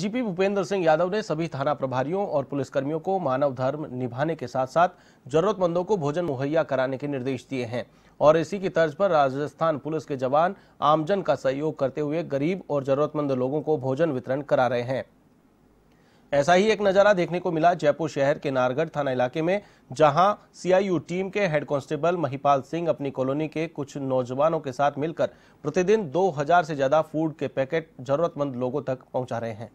DGP Bhupendra Singh Yadav ने सभी थाना प्रभारियों और पुलिसकर्मियों को मानव धर्म निभाने के साथ साथ जरूरतमंदों को भोजन मुहैया कराने के निर्देश दिए हैं और इसी की तर्ज पर राजस्थान पुलिस के जवान आमजन का सहयोग करते हुए गरीब और जरूरतमंद लोगों को भोजन वितरण करा रहे हैं। ऐसा ही एक नजारा देखने को मिला जयपुर शहर के नारगढ़ थाना इलाके में, जहां सीआईयू टीम के हेड कांस्टेबल महिपाल सिंह अपनी कॉलोनी के कुछ नौजवानों के साथ मिलकर प्रतिदिन 2000 से ज्यादा फूड के पैकेट जरूरतमंद लोगों तक पहुंचा रहे हैं।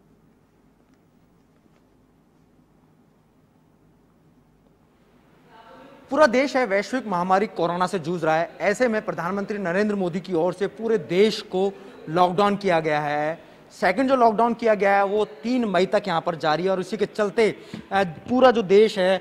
पूरा देश है वैश्विक महामारी कोरोना से जूझ रहा है, ऐसे में प्रधानमंत्री नरेंद्र मोदी की ओर से पूरे देश को लॉकडाउन किया गया है। सेकंड जो लॉकडाउन किया गया है वो 3 मई तक यहाँ पर जारी है और इसी के चलते पूरा जो देश है,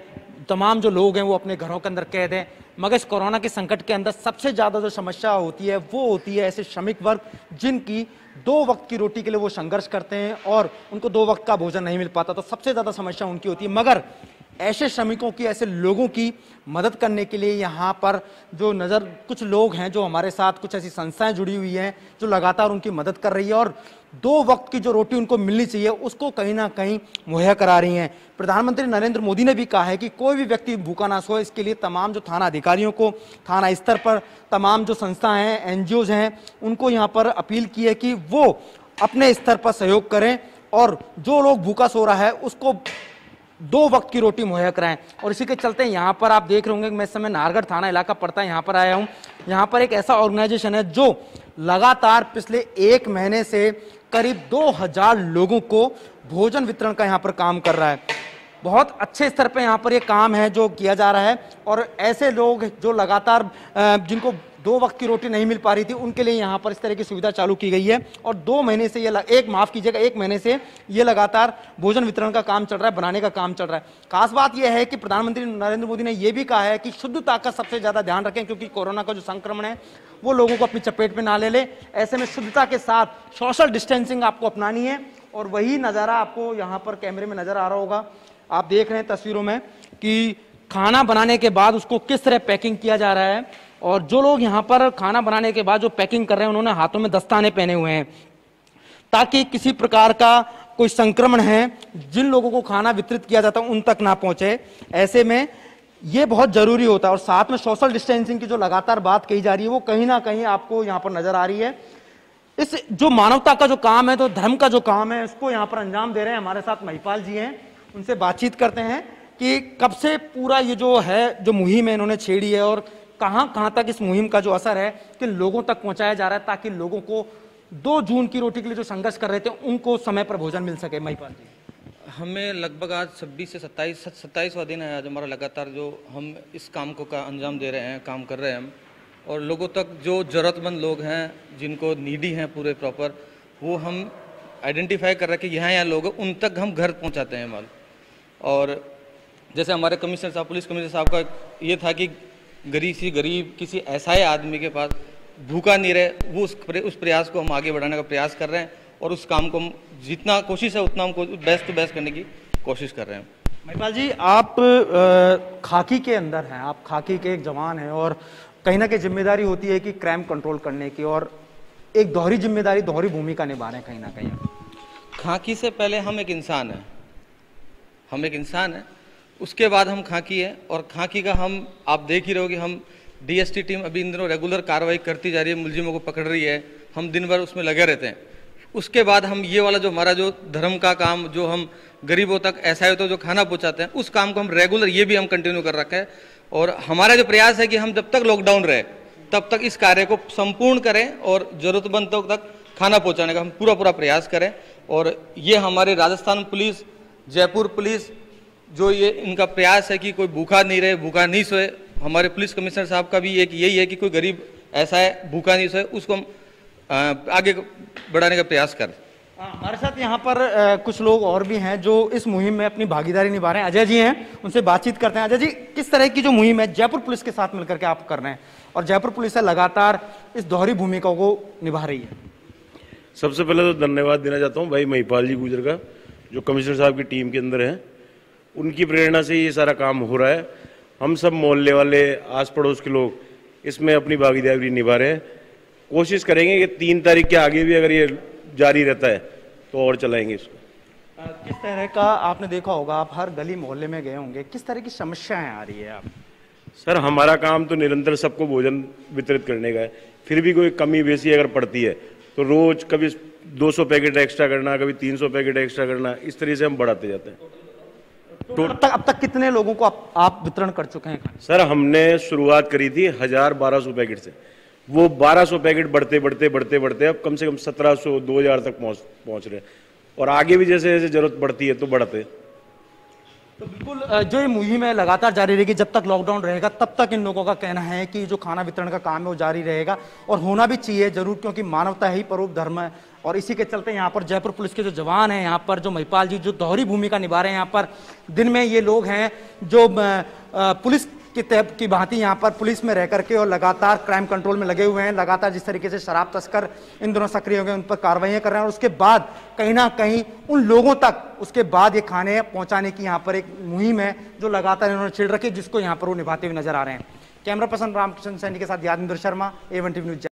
तमाम जो लोग हैं वो अपने घरों के अंदर कैद हैं। मगर इस कोरोना के संकट के अंदर सबसे ज़्यादा जो समस्या होती है वो होती है ऐसे श्रमिक वर्ग जिनकी 2 वक्त की रोटी के लिए वो संघर्ष करते हैं और उनको 2 वक्त का भोजन नहीं मिल पाता, तो सबसे ज़्यादा समस्या उनकी होती है। मगर ऐसे श्रमिकों की, ऐसे लोगों की मदद करने के लिए यहाँ पर जो नज़र कुछ लोग हैं, जो हमारे साथ कुछ ऐसी संस्थाएं जुड़ी हुई हैं जो लगातार उनकी मदद कर रही है और 2 वक्त की जो रोटी उनको मिलनी चाहिए उसको कहीं ना कहीं मुहैया करा रही हैं। प्रधानमंत्री नरेंद्र मोदी ने भी कहा है कि कोई भी व्यक्ति भूखा ना सोए, इसके लिए तमाम जो थाना अधिकारियों को, थाना स्तर पर तमाम जो संस्थाएं हैं, NGOs हैं, उनको यहाँ पर अपील की है कि वो अपने स्तर पर सहयोग करें और जो लोग भूखा सो रहा है उसको 2 वक्त की रोटी मुहैया कराएं। और इसी के चलते यहाँ पर आप देख रहे होंगे, मैं इस समय नारगढ़ थाना इलाका पड़ता है यहाँ पर आया हूँ। यहाँ पर एक ऐसा ऑर्गेनाइजेशन है जो लगातार पिछले 1 महीने से करीब 2000 लोगों को भोजन वितरण का यहाँ पर काम कर रहा है। बहुत अच्छे स्तर पे यहाँ पर ये काम है जो किया जा रहा है और ऐसे लोग जो लगातार जिनको 2 वक्त की रोटी नहीं मिल पा रही थी उनके लिए यहाँ पर इस तरह की सुविधा चालू की गई है और 2 महीने से एक महीने से ये लगातार भोजन वितरण का काम चल रहा है, बनाने का काम चल रहा है। खास बात यह है कि प्रधानमंत्री नरेंद्र मोदी ने यह भी कहा है कि शुद्धता का सबसे ज़्यादा ध्यान रखें, क्योंकि कोरोना का जो संक्रमण है वो लोगों को अपनी चपेट में ना ले ले। ऐसे में शुद्धता के साथ सोशल डिस्टेंसिंग आपको अपनानी है और वही नज़ारा आपको यहाँ पर कैमरे में नज़र आ रहा होगा। आप देख रहे हैं तस्वीरों में कि खाना बनाने के बाद उसको किस तरह पैकिंग किया जा रहा है और जो लोग यहाँ पर खाना बनाने के बाद जो पैकिंग कर रहे हैं उन्होंने हाथों में दस्ताने पहने हुए हैं ताकि किसी प्रकार का कोई संक्रमण है जिन लोगों को खाना वितरित किया जाता है उन तक ना पहुंचे। ऐसे में ये बहुत जरूरी होता है और साथ में सोशल डिस्टेंसिंग की जो लगातार बात कही जा रही है वो कहीं ना कहीं आपको यहाँ पर नजर आ रही है। इस जो मानवता का जो काम है, तो धर्म का जो काम है, उसको यहाँ पर अंजाम दे रहे हैं। हमारे साथ महिपाल जी हैं, उनसे बातचीत करते हैं कि कब से पूरा ये जो है जो मुहिम है इन्होंने छेड़ी है और कहाँ कहाँ तक इस मुहिम का जो असर है कि लोगों तक पहुँचाया जा रहा है ताकि लोगों को 2 जून की रोटी के लिए जो संघर्ष कर रहे थे उनको समय पर भोजन मिल सके। महिपाल जी, हमें लगभग आज 26 से 27वां दिन है आज हमारा, लगातार जो हम इस काम को अंजाम दे रहे हैं, काम कर रहे हैं हम और लोगों तक जो ज़रूरतमंद लोग हैं जिनको नीडी हैं पूरे प्रॉपर, वो हम आइडेंटिफाई कर रहे हैं कि यहाँ लोग उन तक हम घर पहुँचाते हैं माल। और जैसे हमारे कमिश्नर साहब, पुलिस कमिश्नर साहब का ये था कि गरीब किसी ऐसा ही आदमी के पास भूखा नहीं रहे, वो उस प्रयास को हम आगे बढ़ाने का प्रयास कर रहे हैं और उस काम को हम जितना कोशिश है उतना हमको बेस्ट टू बेस्ट करने की कोशिश कर रहे हैं। महिपाल जी, आप खाकी के अंदर हैं, आप खाकी के एक जवान हैं और कहीं ना कहीं जिम्मेदारी होती है कि क्राइम कंट्रोल करने की और एक दोहरी जिम्मेदारी, दोहरी भूमिका निभा रहे हैं कहीं ना कहीं। खाकी से पहले हम एक इंसान हैं, हम एक इंसान हैं, उसके बाद हम खाकी है और खाकी का हम, आप देख ही रहे हो कि हम DST टीम अभी इन दिनों रेगुलर कार्रवाई करती जा रही है, मुलजिमों को पकड़ रही है, हम दिन भर उसमें लगे रहते हैं। उसके बाद हम ये वाला जो हमारा जो धर्म का काम, जो हम गरीबों तक ऐसा होता है जो खाना पहुँचाते हैं, उस काम को हम रेगुलर ये भी हम कंटिन्यू कर रखा है और हमारा जो प्रयास है कि हम जब तक लॉकडाउन रहे तब तक इस कार्य को संपूर्ण करें और ज़रूरतमंदों तक खाना पहुँचाने का हम पूरा प्रयास करें। और ये हमारे राजस्थान पुलिस, जयपुर पुलिस, जो ये इनका प्रयास है कि कोई भूखा नहीं रहे, भूखा नहीं सोए, हमारे पुलिस कमिश्नर साहब का भी एक यही है कि कोई गरीब ऐसा है भूखा नहीं सोए, उसको हम आगे बढ़ाने का प्रयास करें। हमारे साथ यहाँ पर कुछ लोग और भी हैं जो इस मुहिम में अपनी भागीदारी निभा रहे हैं। अजय जी हैं, उनसे बातचीत करते हैं। अजय जी, किस तरह की जो मुहिम है जयपुर पुलिस के साथ मिलकर के आप कर रहे हैं और जयपुर पुलिस लगातार इस दोहरी भूमिका को निभा रही है? सबसे पहले तो धन्यवाद देना चाहता हूँ भाई महिपाल जी गुर्जर का, जो कमिश्नर साहब की टीम के अंदर हैं, उनकी प्रेरणा से ये सारा काम हो रहा है। हम सब मोहल्ले वाले, आस पड़ोस के लोग इसमें अपनी भागीदारी निभा रहे हैं। कोशिश करेंगे कि 3 तारीख के आगे भी अगर ये जारी रहता है तो और चलाएंगे इसको। किस तरह का, आपने देखा होगा, आप हर गली मोहल्ले में गए होंगे, किस तरह की समस्याएं आ रही है आप? सर, हमारा काम तो निरंतर सबको भोजन वितरित करने का है। फिर भी कोई कमी बेसी अगर पड़ती है तो रोज कभी 200 पैकेट एक्स्ट्रा करना, कभी 300 पैकेट एक्स्ट्रा करना, इस तरीके से हम बढ़ाते जाते हैं। तो अब तक कितने लोगों को आप वितरण कर चुके हैं? सर, हमने शुरुआत करी थी 1000-1200 पैकेट से, वो 1200 पैकेट बढ़ते बढ़ते अब कम से कम 1700-2000 तक पहुंच रहे हैं, और आगे भी जैसे जैसे जरूरत बढ़ती है तो बढ़ते। तो बिल्कुल जो ये मुहिम है लगातार जारी रहेगी, जब तक लॉकडाउन रहेगा तब तक। इन लोगों का कहना है कि जो खाना वितरण का काम है वो जारी रहेगा, और होना भी चाहिए जरूर, क्योंकि मानवता ही परम धर्म है। और इसी के चलते यहाँ पर जयपुर पुलिस के जो जवान हैं, यहाँ पर जो महिपाल जी जो दोहरी भूमिका निभा रहे हैं, यहाँ पर दिन में ये लोग हैं जो पुलिस की भांति यहाँ पर पुलिस में रह करके और लगातार क्राइम कंट्रोल में लगे हुए हैं। लगातार जिस तरीके से शराब तस्कर इन दोनों सक्रिय हो गए, उन पर कार्रवाइयाँ कर रहे हैं, और उसके बाद कहीं ना कहीं उन लोगों तक उसके बाद ये खाने पहुँचाने की यहाँ पर एक मुहिम है जो लगातार इन्होंने छिड़ रखी, जिसको यहाँ पर वो निभाते हुए नजर आ रहे हैं। कैमरा पर्सन रामकृष्ण सैनी के साथ Yadendra Sharma, A1 TV news.